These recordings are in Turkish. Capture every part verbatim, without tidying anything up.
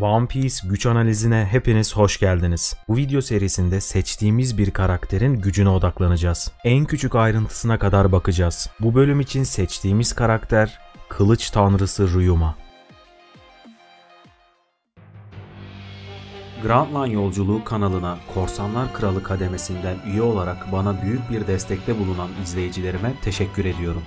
One Piece güç analizine hepiniz hoş geldiniz. Bu video serisinde seçtiğimiz bir karakterin gücüne odaklanacağız. En küçük ayrıntısına kadar bakacağız. Bu bölüm için seçtiğimiz karakter Kılıç Tanrısı Ryuma. Grand Line Yolculuğu kanalına Korsanlar Kralı kademesinden üye olarak bana büyük bir destekte bulunan izleyicilerime teşekkür ediyorum.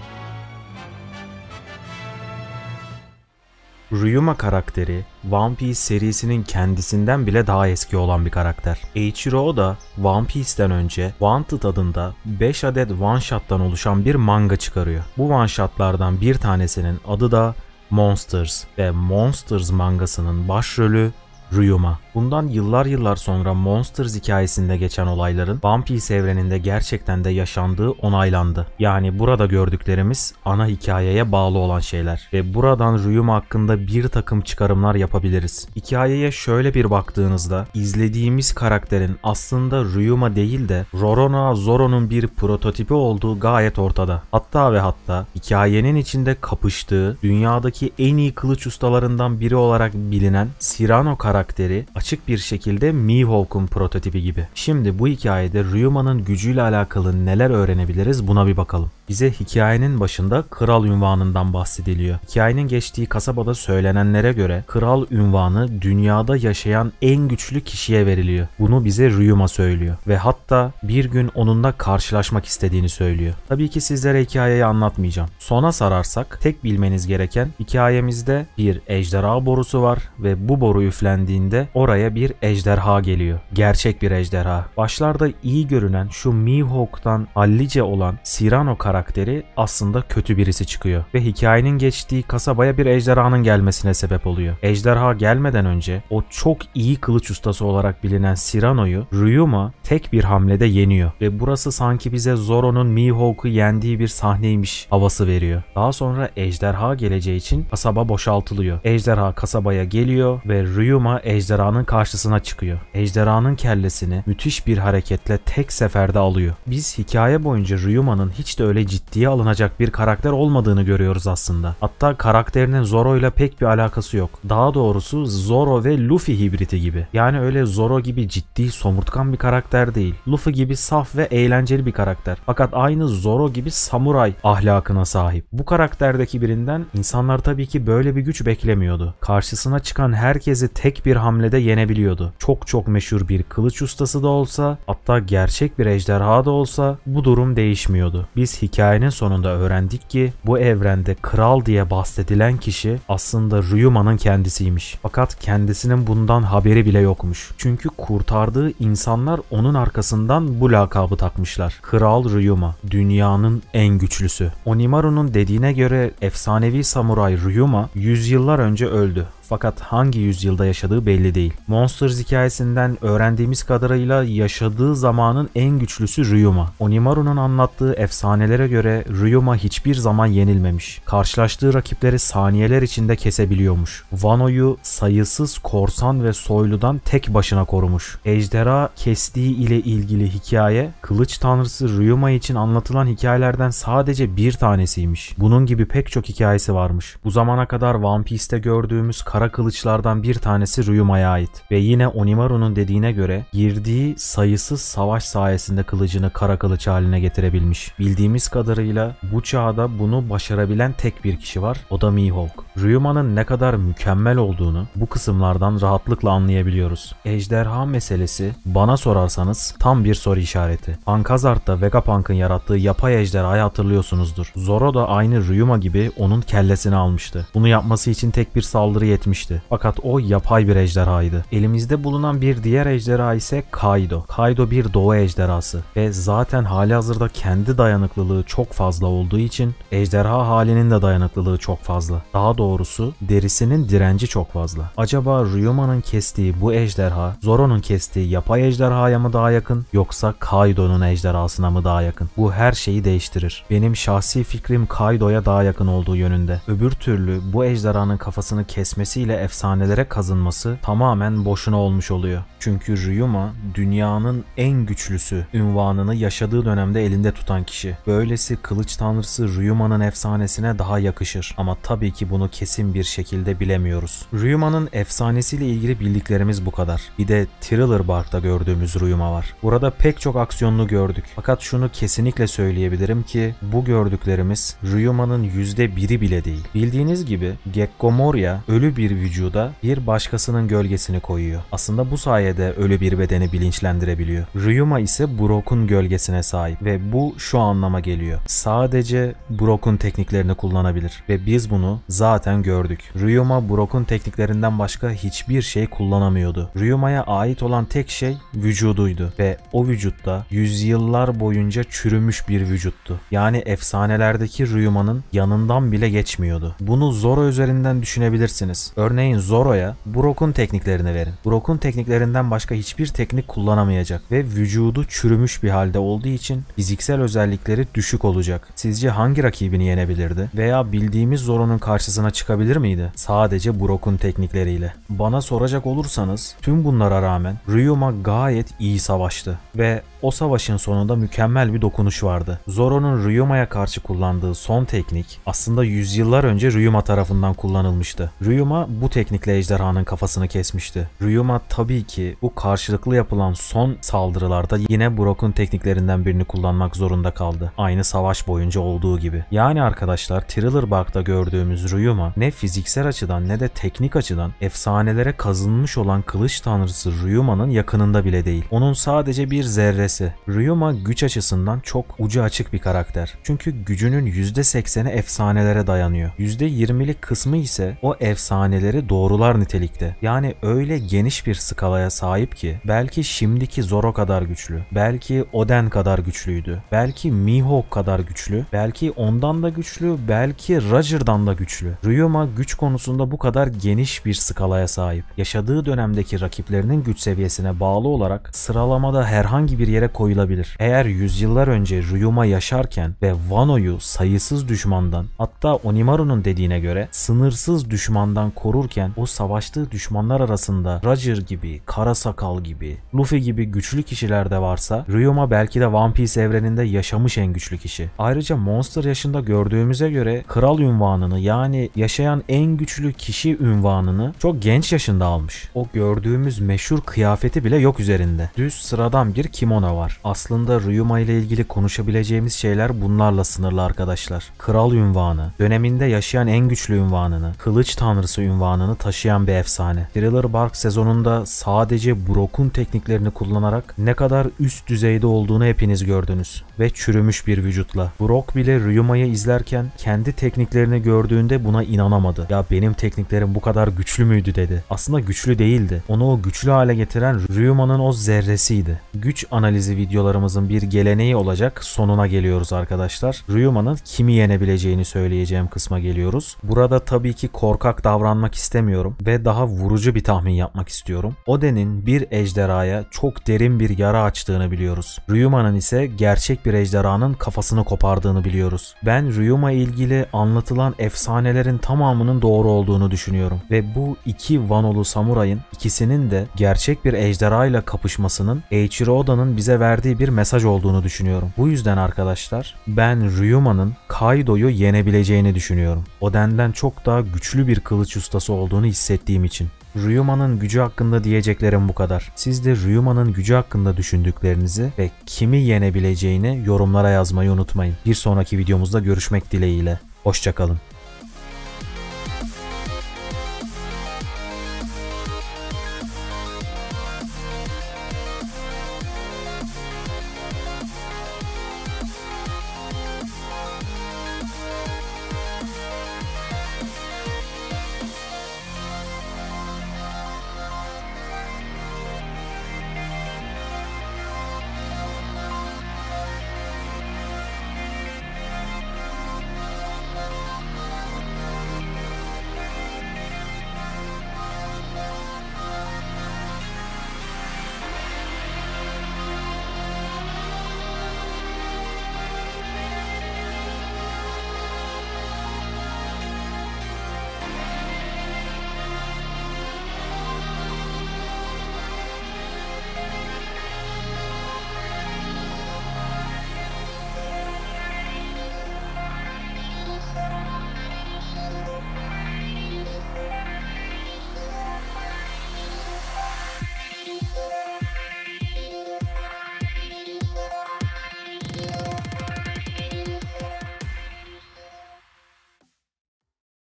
Ryuma karakteri, One Piece serisinin kendisinden bile daha eski olan bir karakter. Eiichiro da One Piece'ten önce Wanted adında beş adet one shot'tan oluşan bir manga çıkarıyor. Bu one shot'lardan bir tanesinin adı da Monsters ve Monsters mangasının başrolü Ryuma. Bundan yıllar yıllar sonra Monsters hikayesinde geçen olayların One Piece evreninde gerçekten de yaşandığı onaylandı. Yani burada gördüklerimiz ana hikayeye bağlı olan şeyler ve buradan Ryuma hakkında bir takım çıkarımlar yapabiliriz. Hikayeye şöyle bir baktığınızda izlediğimiz karakterin aslında Ryuma değil de Roronoa Zoro'nun bir prototipi olduğu gayet ortada. Hatta ve hatta hikayenin içinde kapıştığı, dünyadaki en iyi kılıç ustalarından biri olarak bilinen Cyrano karakteri karakteri açık bir şekilde Mihawk'un prototipi gibi. Şimdi bu hikayede Ryuma'nın gücüyle alakalı neler öğrenebiliriz buna bir bakalım. Bize hikayenin başında kral ünvanından bahsediliyor. Hikayenin geçtiği kasabada söylenenlere göre kral ünvanı dünyada yaşayan en güçlü kişiye veriliyor. Bunu bize Ryuma söylüyor ve hatta bir gün onunla karşılaşmak istediğini söylüyor. Tabii ki sizlere hikayeyi anlatmayacağım. Sona sararsak tek bilmeniz gereken hikayemizde bir ejderha borusu var ve bu boru üflendiğinde oraya bir ejderha geliyor. Gerçek bir ejderha. Başlarda iyi görünen şu Mihawk'tan hallice olan Cyrano karakteri karakteri aslında kötü birisi çıkıyor ve hikayenin geçtiği kasabaya bir ejderhanın gelmesine sebep oluyor. Ejderha gelmeden önce o çok iyi kılıç ustası olarak bilinen Cyrano'yu Ryuma tek bir hamlede yeniyor ve burası sanki bize Zoro'nun Mihawk'u yendiği bir sahneymiş havası veriyor. Daha sonra ejderha geleceği için kasaba boşaltılıyor. Ejderha kasabaya geliyor ve Ryuma ejderhanın karşısına çıkıyor. Ejderhanın kellesini müthiş bir hareketle tek seferde alıyor. Biz hikaye boyunca Ryuma'nın hiç de öyle ciddiye alınacak bir karakter olmadığını görüyoruz aslında. Hatta karakterinin Zoro ile pek bir alakası yok. Daha doğrusu Zoro ve Luffy hibriti gibi. Yani öyle Zoro gibi ciddi, somurtkan bir karakter değil. Luffy gibi saf ve eğlenceli bir karakter. Fakat aynı Zoro gibi samuray ahlakına sahip. Bu karakterdeki birinden insanlar tabii ki böyle bir güç beklemiyordu. Karşısına çıkan herkesi tek bir hamlede yenebiliyordu. Çok çok meşhur bir kılıç ustası da olsa, hatta gerçek bir ejderha da olsa bu durum değişmiyordu. Biz hikayenin sonunda öğrendik ki bu evrende kral diye bahsedilen kişi aslında Ryuma'nın kendisiymiş. Fakat kendisinin bundan haberi bile yokmuş. Çünkü kurtardığı insanlar onun arkasından bu lakabı takmışlar. Kral Ryuma, dünyanın en güçlüsü. Onimaru'nun dediğine göre efsanevi samuray Ryuma yüzyıllar önce öldü. Fakat hangi yüzyılda yaşadığı belli değil. Monsters hikayesinden öğrendiğimiz kadarıyla yaşadığı zamanın en güçlüsü Ryuma. Onimaru'nun anlattığı efsanelere göre Ryuma hiçbir zaman yenilmemiş. Karşılaştığı rakipleri saniyeler içinde kesebiliyormuş. Wano'yu sayısız korsan ve soyludan tek başına korumuş. Ejderha kestiği ile ilgili hikaye, Kılıç Tanrısı Ryuma için anlatılan hikayelerden sadece bir tanesiymiş. Bunun gibi pek çok hikayesi varmış. Bu zamana kadar One Piece'te gördüğümüz kara kılıçlardan bir tanesi Ryuma'ya ait ve yine Onimaru'nun dediğine göre girdiği sayısız savaş sayesinde kılıcını kara kılıç haline getirebilmiş. Bildiğimiz kadarıyla bu çağda bunu başarabilen tek bir kişi var, o da Mihawk. Ryuma'nın ne kadar mükemmel olduğunu bu kısımlardan rahatlıkla anlayabiliyoruz. Ejderha meselesi bana sorarsanız tam bir soru işareti. Punk Hazard'da Vegapunk'ın yarattığı yapay ejderhayı hatırlıyorsunuzdur. Zoro da aynı Ryuma gibi onun kellesini almıştı. Bunu yapması için tek bir saldırı yeterli etmişti. Fakat o yapay bir ejderhaydı. Elimizde bulunan bir diğer ejderha ise Kaido. Kaido bir doğu ejderhası ve zaten halihazırda kendi dayanıklılığı çok fazla olduğu için ejderha halinin de dayanıklılığı çok fazla. Daha doğrusu derisinin direnci çok fazla. Acaba Ryuma'nın kestiği bu ejderha Zoro'nun kestiği yapay ejderhaya mı daha yakın yoksa Kaido'nun ejderhasına mı daha yakın? Bu her şeyi değiştirir. Benim şahsi fikrim Kaido'ya daha yakın olduğu yönünde. Öbür türlü bu ejderhanın kafasını kesmesi kendisiyle efsanelere kazınması tamamen boşuna olmuş oluyor. Çünkü Ryuma dünyanın en güçlüsü ünvanını yaşadığı dönemde elinde tutan kişi. Böylesi kılıç tanrısı Ryuma'nın efsanesine daha yakışır ama tabii ki bunu kesin bir şekilde bilemiyoruz. Ryuma'nın efsanesiyle ilgili bildiklerimiz bu kadar. Bir de Thriller Bark'ta gördüğümüz Ryuma var. Burada pek çok aksiyonunu gördük. Fakat şunu kesinlikle söyleyebilirim ki bu gördüklerimiz Ryuma'nın yüzde biri bile değil. Bildiğiniz gibi Gecko Moria ölü bir vücuda bir başkasının gölgesini koyuyor. Aslında bu sayede ölü bir bedeni bilinçlendirebiliyor. Ryuma ise Brok'un gölgesine sahip ve bu şu anlama geliyor. Sadece Brok'un tekniklerini kullanabilir ve biz bunu zaten gördük. Ryuma Brok'un tekniklerinden başka hiçbir şey kullanamıyordu. Ryuma'ya ait olan tek şey vücuduydu ve o vücutta yüzyıllar boyunca çürümüş bir vücuttu. Yani efsanelerdeki Ryuma'nın yanından bile geçmiyordu. Bunu Zoro üzerinden düşünebilirsiniz. Örneğin Zoro'ya Brok'un tekniklerini verin. Brok'un tekniklerinden başka hiçbir teknik kullanamayacak ve vücudu çürümüş bir halde olduğu için fiziksel özellikleri düşük olacak. Sizce hangi rakibini yenebilirdi? Veya bildiğimiz Zoro'nun karşısına çıkabilir miydi? Sadece Brok'un teknikleriyle. Bana soracak olursanız tüm bunlara rağmen Ryuma gayet iyi savaştı ve o savaşın sonunda mükemmel bir dokunuş vardı. Zoro'nun Ryuma'ya karşı kullandığı son teknik aslında yüzyıllar önce Ryuma tarafından kullanılmıştı. Ryuma bu teknikle ejderhanın kafasını kesmişti. Ryuma tabii ki bu karşılıklı yapılan son saldırılarda yine Brok'un tekniklerinden birini kullanmak zorunda kaldı. Aynı savaş boyunca olduğu gibi. Yani arkadaşlar Thriller Bark'ta gördüğümüz Ryuma ne fiziksel açıdan ne de teknik açıdan efsanelere kazınmış olan kılıç tanrısı Ryuma'nın yakınında bile değil. Onun sadece bir zerre. Ryuma güç açısından çok ucu açık bir karakter. Çünkü gücünün yüzde sekseni efsanelere dayanıyor. yüzde yirmilik kısmı ise o efsaneleri doğrular nitelikte. Yani öyle geniş bir skalaya sahip ki belki şimdiki Zoro kadar güçlü, belki Oden kadar güçlüydü, belki Mihawk kadar güçlü, belki ondan da güçlü, belki Roger'dan da güçlü. Ryuma güç konusunda bu kadar geniş bir skalaya sahip. Yaşadığı dönemdeki rakiplerinin güç seviyesine bağlı olarak sıralamada herhangi bir yere koyulabilir. Eğer yüzyıllar önce Ryuma yaşarken ve Wano'yu sayısız düşmandan, hatta Onimaru'nun dediğine göre sınırsız düşmandan korurken o savaştığı düşmanlar arasında Roger gibi, Kara Sakal gibi, Luffy gibi güçlü kişiler de varsa Ryuma belki de One Piece evreninde yaşamış en güçlü kişi. Ayrıca Monster yaşında gördüğümüze göre kral ünvanını yani yaşayan en güçlü kişi ünvanını çok genç yaşında almış. O gördüğümüz meşhur kıyafeti bile yok üzerinde. Düz sıradan bir kimono var. Aslında Ryuma ile ilgili konuşabileceğimiz şeyler bunlarla sınırlı arkadaşlar. Kral ünvanı, döneminde yaşayan en güçlü ünvanını, kılıç tanrısı ünvanını taşıyan bir efsane. Thriller Bark sezonunda sadece Brok'un tekniklerini kullanarak ne kadar üst düzeyde olduğunu hepiniz gördünüz. Ve çürümüş bir vücutla. Brok bile Ryuma'yı izlerken kendi tekniklerini gördüğünde buna inanamadı. Ya benim tekniklerim bu kadar güçlü müydü dedi. Aslında güçlü değildi. Onu o güçlü hale getiren Ryuma'nın o zerresiydi. Güç ana analizi videolarımızın bir geleneği olacak sonuna geliyoruz arkadaşlar. Ryuma'nın kimi yenebileceğini söyleyeceğim kısma geliyoruz. Burada tabii ki korkak davranmak istemiyorum ve daha vurucu bir tahmin yapmak istiyorum. Oden'in bir ejderhaya çok derin bir yara açtığını biliyoruz. Ryuma'nın ise gerçek bir ejderhanın kafasını kopardığını biliyoruz. Ben Ryuma ilgili anlatılan efsanelerin tamamının doğru olduğunu düşünüyorum ve bu iki Vanolu samurayın ikisinin de gerçek bir ejderhayla kapışmasının Eiichiro Oda'nın bize verdiği bir mesaj olduğunu düşünüyorum. Bu yüzden arkadaşlar ben Ryuma'nın Kaido'yu yenebileceğini düşünüyorum. Oden'den çok daha güçlü bir kılıç ustası olduğunu hissettiğim için. Ryuma'nın gücü hakkında diyeceklerim bu kadar. Siz de Ryuma'nın gücü hakkında düşündüklerinizi ve kimi yenebileceğini yorumlara yazmayı unutmayın. Bir sonraki videomuzda görüşmek dileğiyle. Hoşça kalın.